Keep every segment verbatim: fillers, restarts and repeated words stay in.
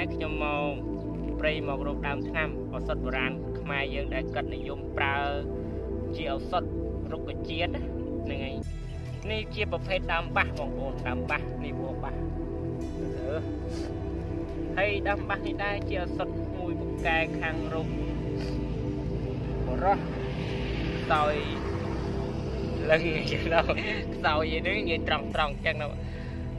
ได้ขยมเอาปรีมอกรูปดำทั้งนั้นเอาสดโบราณขมายยังได้กัดในยมปลาเจียวสดรูปกระเจี๊ยดยังไงนี่เจี๊ยบประเภทดำบ้ามองโอนดำบ้านี่บัวบ้าเออให้ดำบ้าให้ได้เจียวสดมุยบุกแกคางรูปหัวร้อนซอยเรื่องอย่างเราซอยอย่างนี้อย่างตรองตรองจังเราแ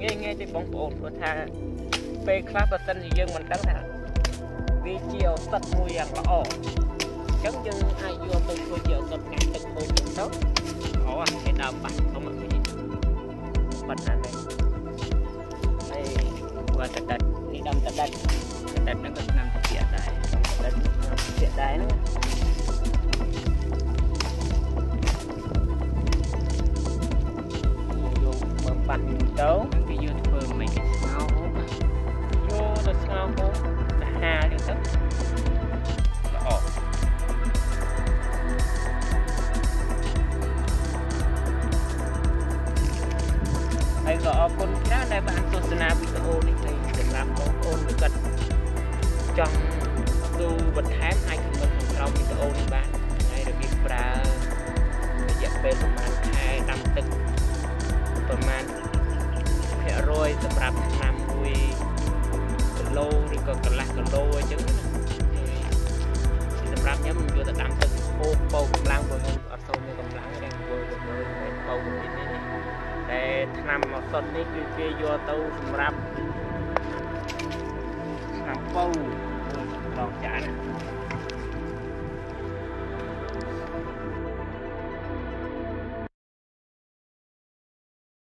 ง่ายๆที่บองโป้ตัวท่าไปคลาสประจันยังมันตั้งแต่วิเชียวสดมวยอย่างละอ๋อchẳng chừng ai vô từng cô chiều tập ngắn từng cô chiều tốt khổ à cái đầm bạc không mặc cái gì bạch này đây qua tật tật đi đâm tật tật tật tật nó còn nằm hiện đại tật hiện đại nữa vô bấm bạch tấu cái youtuber mấy cái sao hố vô được sao hố đã hà được tấtก็คนที่น่าได้มาอันโฆษณาวิดีโอนี่เลยจะทำของคนกันจังดูบทแทนไอคอนของเราวิดีโอนี่บ้างในระเบียบปลาจะเป็นประมาณแค่ดำตึกประมาณแค่โรยสำหรับนำลุยกันโลหรือก็กันละกันโลจึงสำหรับนี้มันอยู่แต่ดำตึกโอ้โหกำลังบนอัดโซ่ในกำลังแรงบนบนโอ้โหแต่ทำมาสดนี่คือเกี่ยวตัวสำหรับทำปูลองจาน